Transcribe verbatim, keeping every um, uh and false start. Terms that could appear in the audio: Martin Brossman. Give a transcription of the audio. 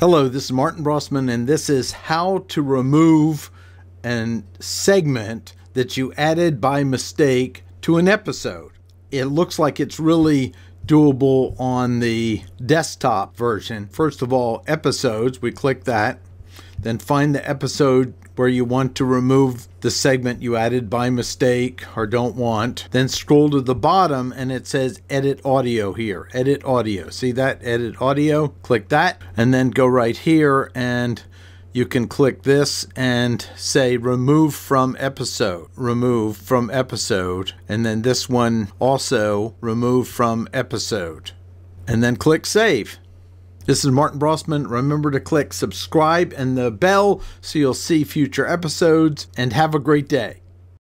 Hello, this is Martin Brossman, and this is how to remove a segment that you added by mistake to an episode. It looks like it's really doable on the desktop version. First of all, episodes, we click that, then find the episode where you want to remove the segment you added by mistake or don't want. Then scroll to the bottom and it says edit audio here, edit audio. See that, edit audio? Click that and then go right here and you can click this and say remove from episode, remove from episode. And then this one also, remove from episode. And then click save. This is Martin Brossman. Remember to click subscribe and the bell so you'll see future episodes, and have a great day.